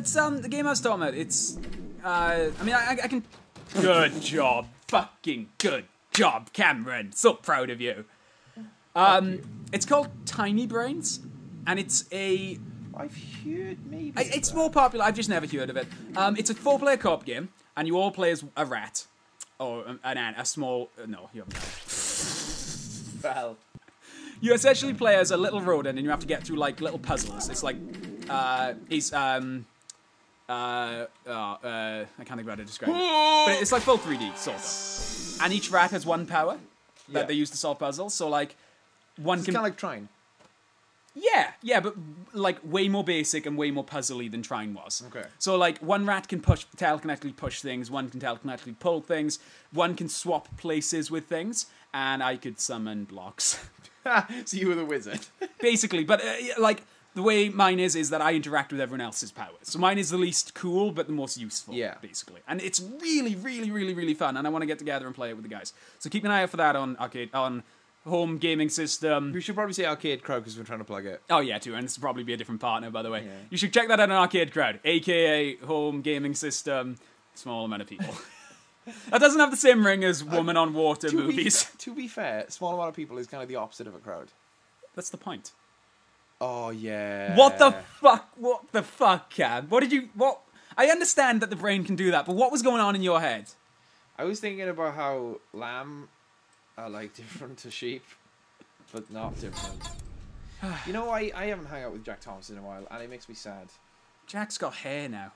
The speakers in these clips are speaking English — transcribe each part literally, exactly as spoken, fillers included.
it's um the game I was talking about. It's, uh, I mean, I, I can. Good job, fucking good job, Cameron. So proud of you. Um, it's called Tiny Brains, and it's a. I've heard maybe. I, it's more popular. I've just never heard of it. Um, it's a four-player co-op game, and you all play as a rat, or an ant, a small. Uh, no, you haven't. Well. You essentially play as a little rodent, and you have to get through like little puzzles. It's like, uh, he's um, uh, oh, uh, I can't think about how to describe it. But it's like full three D sort of. And each rat has one power that yeah. they use to solve puzzles. So like, one it's can kind of like Trine. Yeah, yeah, but like way more basic and way more puzzly than Trine was. Okay. So like, one rat can push, telekinetically push things. One can telekinetically pull things. One can swap places with things, and I could summon blocks. So you were the wizard. Basically, but uh, like the way mine is is that I interact with everyone else's powers. So mine is the least cool but the most useful, yeah. basically. And it's really, really, really, really fun, and I want to get together and play it with the guys. So keep an eye out for that on arcade, on home gaming system. We should probably say Arcade Crowd because we're trying to plug it. Oh yeah, too, and this will probably be a different partner, by the way. Yeah. You should check that out on Arcade Crowd, aka home gaming system, small amount of people. That doesn't have the same ring as Woman on Water uh, to movies. Be, to be fair, small amount of people is kind of the opposite of a crowd. That's the point. Oh, yeah. What the fuck? What the fuck, Cam? What did you... What? I understand that the brain can do that, but what was going on in your head? I was thinking about how lamb are, like, different to sheep, but not different. You know, I, I haven't hung out with Jack Thompson in a while, and it makes me sad. Jack's got hair now.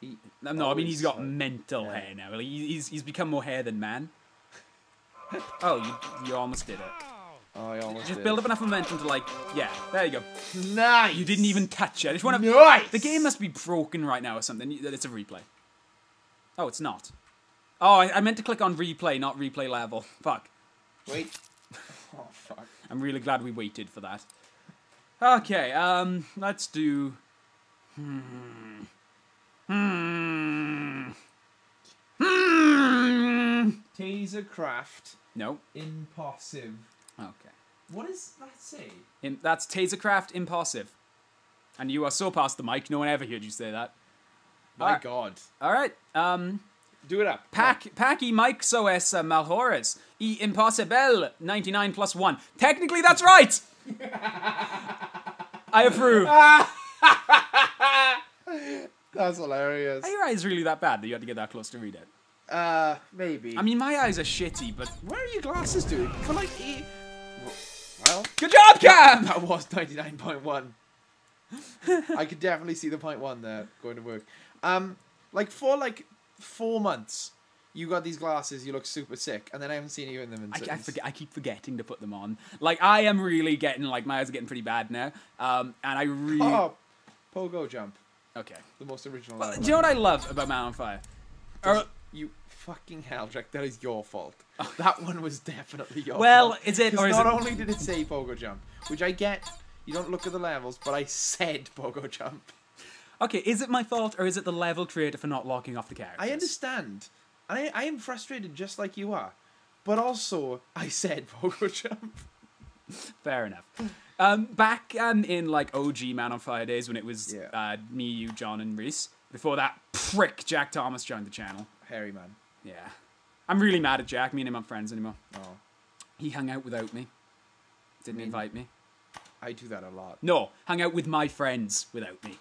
He, no, no I mean he's got like, mental yeah. hair now. Like, he's he's become more hair than man. Oh, you you almost did it. Oh, I almost. Just did. Build up enough momentum to like, yeah, there you go. Nice. You didn't even touch it. I just want to. Nice. The game must be broken right now or something. It's a replay. Oh, it's not. Oh, I, I meant to click on replay, not replay level. Fuck. Wait. Oh fuck. I'm really glad we waited for that. Okay. Um. Let's do. Hmm. Hmm. Hmm. Tasercraft. No. Impossive. Okay. What does that say? In, that's Tasercraft Impossive. And you are so past the mic, no one ever heard you say that. My All God. All right. Um. Do it up. Pack, right. Packy Mike Soes uh, Malhores. E Impossible ninety-nine plus one. Technically, that's right. I approve. That's hilarious. Are your eyes really that bad that you had to get that close to read it? Uh, maybe. I mean, my eyes are shitty, but what are your glasses doing? For like, e well, good job, Cam. That was ninety-nine point one. I could definitely see the point one there going to work. Um, like for like four months, you got these glasses. You look super sick, and then I haven't seen you in them. In I, I forget. I keep forgetting to put them on. Like I am really getting like my eyes are getting pretty bad now. Um, and I really oh, pogo jump. Okay. The most original. Well, do you know what I love about Man on Fire? Or, you fucking hell, Jack, that is your fault. Oh. That one was definitely your well, fault. Well, is it... Or is not it... only did it say pogo jump, which I get, you don't look at the levels, but I said pogo jump. Okay, is it my fault or is it the level creator for not locking off the characters? I understand. I, I am frustrated just like you are. But also, I said pogo jump. Fair enough. Um, back um, in like O G Man on Fire days when it was yeah. uh, me, you, John, and Reese. Before that, prick Jack Thomas joined the channel. Hairy man. Yeah, I'm really mad at Jack. Me and him aren't friends anymore. Oh. He hung out without me. Didn't me? invite me. I do that a lot. No, hung out with my friends without me.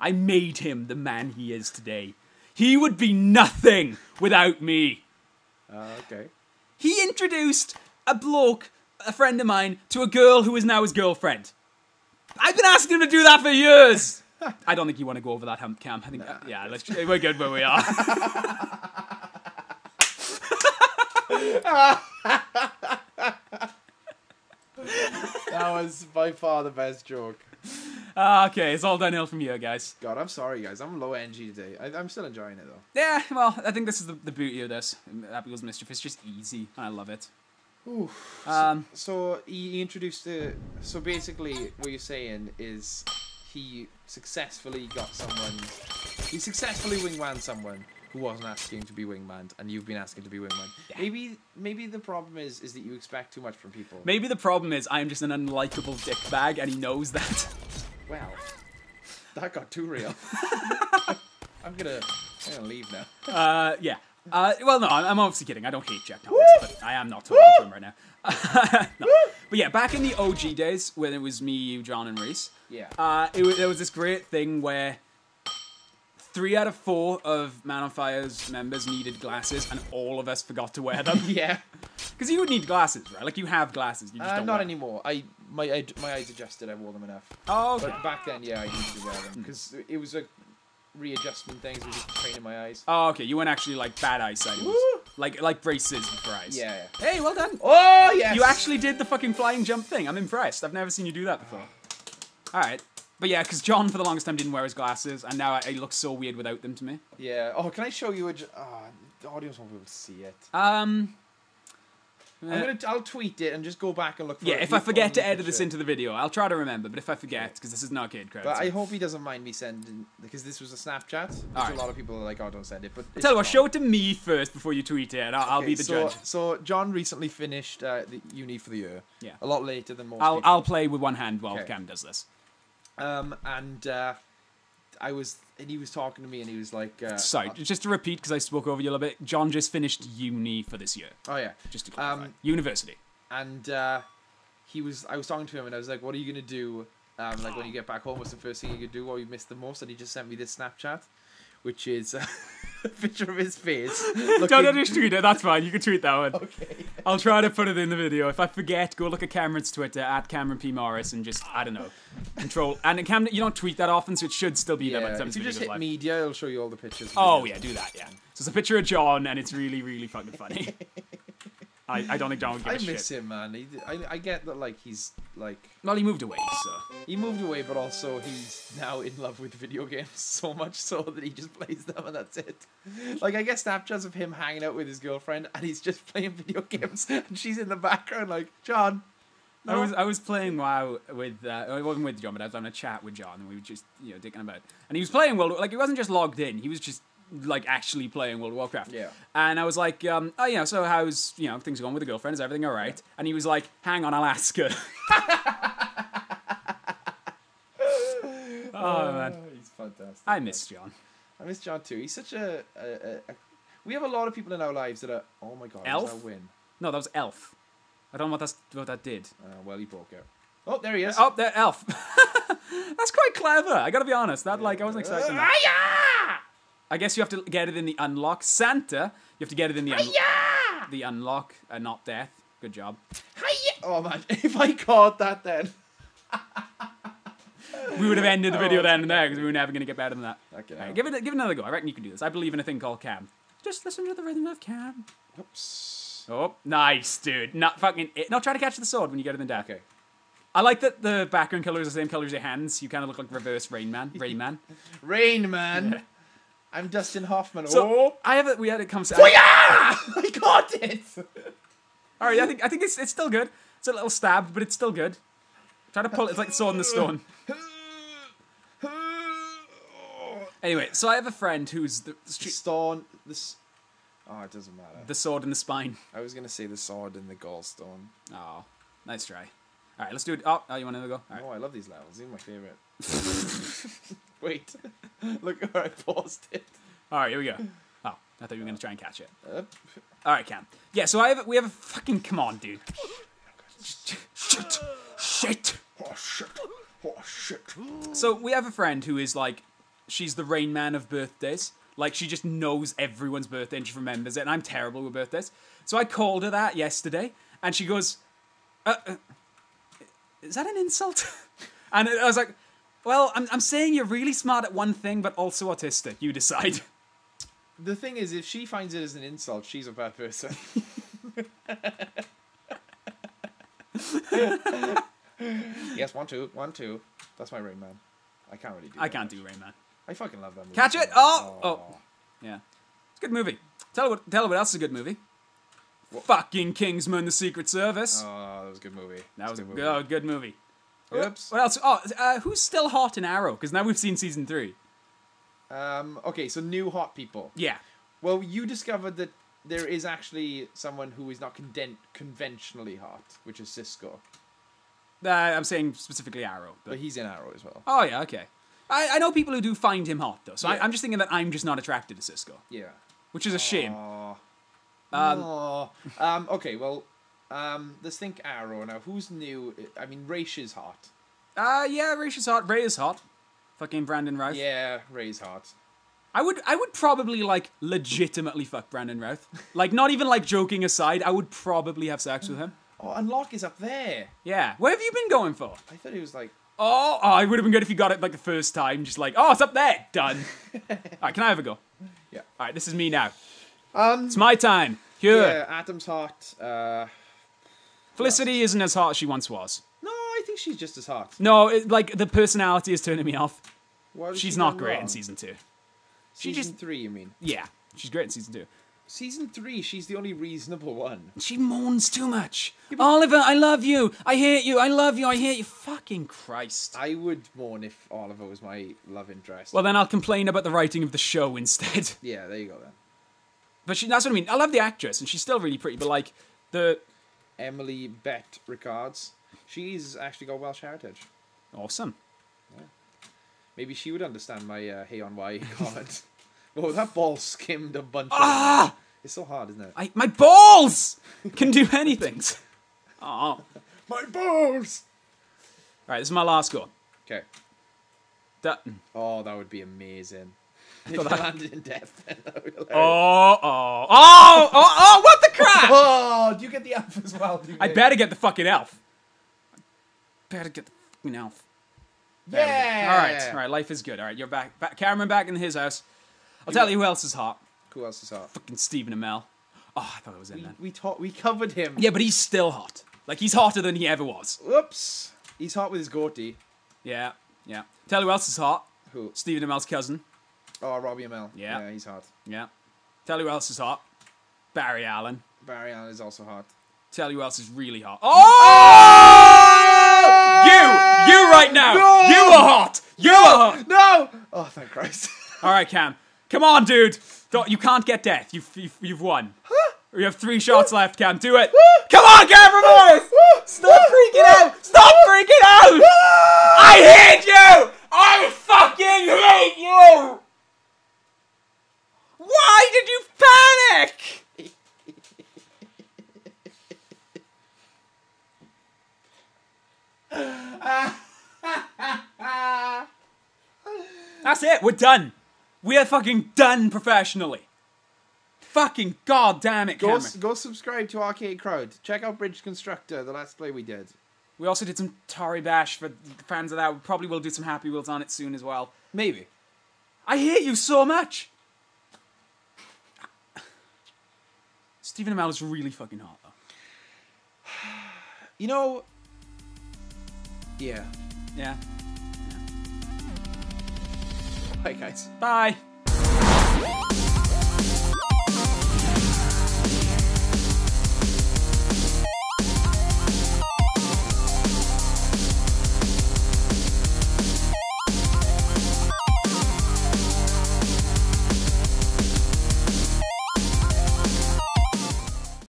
I made him the man he is today. He would be nothing without me. Uh, okay. He introduced a bloke. A friend of mine to a girl who is now his girlfriend. I've been asking him to do that for years. I don't think you want to go over that hump, Cam. I think, nah. uh, yeah, let's. We're good where we are. That was by far the best joke. Uh, okay, it's all downhill from here, guys. God, I'm sorry, guys. I'm low energy today. I, I'm still enjoying it, though. Yeah, well, I think this is the, the beauty of this. Happy Wheels Mischief. It's just easy. I love it. Ooh. Um, so, so he introduced the. So basically, what you're saying is he successfully got someone. He successfully wingmanned someone who wasn't asking to be wingmanned, and you've been asking to be wingmanned. Yeah. Maybe, maybe the problem is is that you expect too much from people. Maybe the problem is I'm just an unlikable dickbag, and he knows that. Well, That got too real. I'm gonna, I'm gonna leave now. Uh, yeah. Uh, well, no, I'm obviously kidding. I don't hate Jack Thomas, Woo! But I am not talking Woo! To him right now. No. But yeah, back in the O G days, when it was me, you, John, and Reese, yeah. uh, it was, there was this great thing where three out of four of Man on Fire's members needed glasses, and all of us forgot to wear them. Yeah. Because you would need glasses, right? Like, you have glasses, you just uh, don't Not wear anymore. Them. I, my, I, my eyes adjusted, I wore them enough. Oh, okay. But back then, yeah, I used to wear them. Because it was a... readjustment things was just training my eyes. Oh, okay. You weren't actually like bad eyesight. It was like like braces for eyes. Yeah, yeah. Hey, well done. Oh, yes. You actually did the fucking flying jump thing. I'm impressed. I've never seen you do that before. All right. But yeah, because John for the longest time didn't wear his glasses, and now it looks so weird without them to me. Yeah. Oh, can I show you a... Oh, the audience won't be able to see it. Um... Uh, I'm gonna, I'll tweet it and just go back and look for yeah, it. Yeah, if I forget to edit this into the video, I'll try to remember, but if I forget, because yeah. this is an arcade crowd. But so. I hope he doesn't mind me sending, because this was a Snapchat. Which right. A lot of people are like, oh, don't send it. But I'll tell you what, show it to me first before you tweet it, and I'll, okay, I'll be the so, judge. So, John recently finished uh, the Uni for the year. Yeah. A lot later than most I'll, people. I'll play with one hand while okay. Cam does this. Um, and uh, I was, and he was talking to me, and he was like... Uh, Sorry, uh, just to repeat, because I spoke over you a little bit, John just finished uni for this year. Oh, yeah. Just to clarify. Um, University. And uh, he was, I was talking to him, and I was like, what are you going to do um, like when you get back home? What's the first thing you could do? Or you missed the most? And he just sent me this Snapchat, which is uh, a picture of his face. Looking... Don't, don't just tweet it. That's fine. You can tweet that one. Okay. I'll try to put it in the video. If I forget, go look at Cameron's Twitter, at Cameron P. Morris, and just, I don't know, control. And Cameron, you don't tweet that often, so it should still be yeah, there by the time if you just hit live. Media, it'll show you all the pictures. Oh, videos. Yeah, do that, yeah. So it's a picture of John, and it's really, really fucking funny. I, I don't think John would give I a shit. I miss him, man. He, I, I get that, like, he's, like... Well, he moved away, so... He moved away, but also he's now in love with video games so much so that he just plays them, and that's it. Like, I get Snapchats of him hanging out with his girlfriend, and he's just playing video games, and she's in the background like, John... No. I was I was playing WoW with uh, I wasn't with John, but I was having a chat with John, and we were just, you know, dicking about. And he was playing World... Like, he wasn't just logged in, he was just... like actually playing World of Warcraft. Yeah. And I was like, um, oh, you know, so how's, you know, things going with the girlfriend? Is everything all right? Yeah. And he was like, hang on, I'll ask her. oh, oh, man. He's fantastic. I miss man. John. I miss John, too. He's such a, a, a, a... We have a lot of people in our lives that are... Oh, my God. Elf? Was that win? No, that was Elf. I don't know what, that's, what that did. Uh, well, he broke out. Oh, there he is. Oh, there, Elf. That's quite clever. I gotta be honest. That, yeah. like, I wasn't expecting that. I guess you have to get it in the unlock. Santa, you have to get it in the un Hi-ya! The unlock, uh, not death. Good job. Hi-ya! Oh, man, if I caught that then. We would have ended the video oh, then and there, because we were never going to get better than that. Okay. Right, give, it, give it another go. I reckon you can do this. I believe in a thing called Cam. Just listen to the rhythm of Cam. Oops. Oh, nice, dude. Not fucking it. No, try to catch the sword when you get it in death. Okay. I like that the background color is the same color as your hands. You kind of look like reverse Rain Man. Rain Man. Rain Man. Yeah. I'm Dustin Hoffman. So oh. I have it. We had it come. To oh, yeah! I got it. All right, I think I think it's it's still good. It's a little stab, but it's still good. Try to pull it. It's like sword in the stone. Anyway, so I have a friend who's the, the stone. This. Oh, it doesn't matter. The sword in the spine. I was gonna say the sword in the gallstone. Oh, nice try. All right, let's do it. Oh, oh you want to go? All right. Oh, I love these levels. These are my favorite. Wait, look where I paused it. All right, here we go. Oh, I thought you were going to try and catch it. All right, Cam. Yeah, so I have, we have a fucking... Come on, dude. Shit. Shit. Shit. Oh, shit. Oh, shit. So we have a friend who is like, she's the Rain Man of birthdays. Like, she just knows everyone's birthday and she remembers it. And I'm terrible with birthdays. So I called her that yesterday. And she goes, uh, uh, is that an insult? And I was like... Well, I'm, I'm saying you're really smart at one thing, but also autistic. You decide. The thing is, if she finds it as an insult, she's a bad person. Yes, one, two, one, two. That's my Rain Man. I can't really do I that can't much. do Rain Man. I fucking love that movie. Catch it! Oh! Oh. oh. Yeah. It's a good movie. Tell her what, tell her what else is a good movie. What? Fucking Kingsman: The Secret Service. Oh, that was a good movie. That, that was a good movie. Oh, good movie. Oops. What else? Oh, uh, who's still hot in Arrow? Because now we've seen season three. Um, okay, so new hot people. Yeah. Well, you discovered that there is actually someone who is not con conventionally hot, which is Cisco. Uh, I'm saying specifically Arrow. But... but he's in Arrow as well. Oh, yeah, okay. I, I know people who do find him hot, though, so yeah. I, I'm just thinking that I'm just not attracted to Cisco. Yeah. Which is a shame. Aww. Um, Aww. um Okay, well, um, let's think Arrow now. Who's new? I mean, Raish is hot. Uh, yeah, Raish is hot. Ray is hot. Fucking Brandon Routh. Yeah, Ray's hot. I would, I would probably, like, legitimately fuck Brandon Routh. Like, not even, like, joking aside, I would probably have sex with him. Oh, and Locke is up there. Yeah. Where have you been going for? I thought he was, like... Oh, oh, it would have been good if you got it, like, the first time. Just like, oh, it's up there. Done. All right, can I have a go? Yeah. All right, this is me now. Um, It's my time. Here. Yeah, Adam's hot. Uh, Felicity isn't as hot as she once was. No, I think she's just as hot. No, it, like, the personality is turning me off. She's she not great wrong? in season two. She season just, three, you mean? Yeah, she's great in season two. Season three, she's the only reasonable one. She moans too much. Yeah, Oliver, I love you. I hate you. I love you. I hate you. Fucking Christ. I would mourn if Oliver was my love interest. Well, then I'll complain about the writing of the show instead. Yeah, there you go then. But she, that's what I mean. I love the actress, and she's still really pretty, but like the... Emily Bett Ricards. She's actually got Welsh heritage. Awesome. Yeah. Maybe she would understand my uh, hey on why comment. Oh, that ball skimmed a bunch ah! of... It's so hard, isn't it? I, my balls can do anything. Oh, my balls! All right, this is my last goal. Okay. Dutton. Oh, that would be amazing. If that landed in death, then that would be oh, oh, oh, oh, oh, what the crap? Oh, do you get the elf as well? Do you I better get the fucking elf. I better get the fucking elf. There yeah! All right, all right, life is good. All right, you're back. back Cameron back in his house. I'll tell you who else is hot. Who else is hot? Fucking Stephen Amell. Oh, I thought it was in there. We talked. We covered him. Yeah, but he's still hot. Like, he's hotter than he ever was. Whoops. He's hot with his goatee. Yeah, yeah. Tell you who else is hot. Who? Stephen Amell's cousin. Oh, Robbie Amell. Yeah. Yeah, he's hot. Yeah. Tell you who else is hot. Barry Allen. Barry Allen is also hot. Tell you who else is really hot. Oh! Oh! You! You right now! No! You are hot! You no! are hot! No! Oh, thank Christ. All right, Cam. Come on, dude! Don't, you can't get death. You've, you've, you've won. Huh? We have three shots huh? left, Cam. Do it! Huh? Come on, Cameron Morris! Huh? Stop freaking huh? out! Stop huh? freaking out! Huh? I hate you! I fucking hate you! Why did you panic? That's it. We're done. We are fucking done professionally. Fucking goddamn it, Cameron. Go, go subscribe to Arcade Crowd. Check out Bridge Constructor, the last play we did. We also did some Tory Bash for fans of that. We probably will do some Happy Wheels on it soon as well. Maybe. I hate you so much. Stephen Amell is really fucking hot, though. You know... Yeah. Yeah. Bye, guys. Bye.